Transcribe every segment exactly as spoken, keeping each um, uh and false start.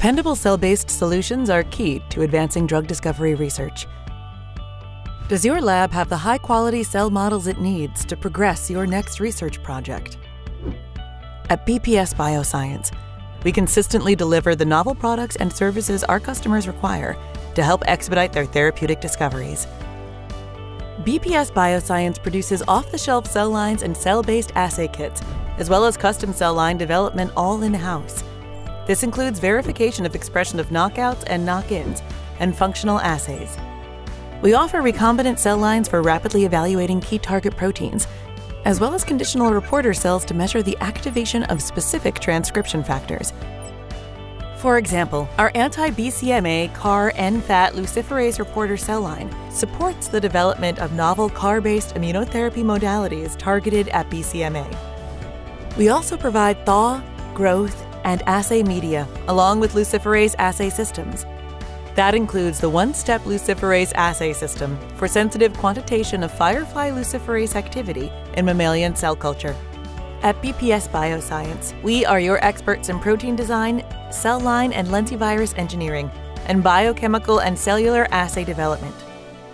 Dependable cell-based solutions are key to advancing drug discovery research. Does your lab have the high-quality cell models it needs to progress your next research project? At B P S Bioscience, we consistently deliver the novel products and services our customers require to help expedite their therapeutic discoveries. B P S Bioscience produces off-the-shelf cell lines and cell-based assay kits, as well as custom cell line development all in-house. This includes verification of expression of knockouts and knock-ins, and functional assays. We offer recombinant cell lines for rapidly evaluating key target proteins, as well as conditional reporter cells to measure the activation of specific transcription factors. For example, our anti-B C M A C A R N FAT luciferase reporter cell line supports the development of novel C A R-based immunotherapy modalities targeted at B C M A. We also provide thaw, growth, and assay media, along with luciferase assay systems. That includes the one-step luciferase assay system for sensitive quantitation of firefly luciferase activity in mammalian cell culture. At B P S Bioscience, we are your experts in protein design, cell line and lentivirus engineering, and biochemical and cellular assay development.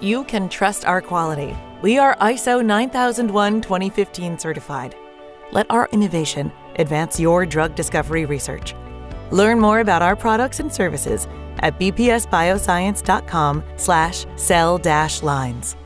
You can trust our quality. We are I S O nine thousand one twenty fifteen certified. Let our innovation advance your drug discovery research. Learn more about our products and services at b p s bioscience dot com slash cell dash lines.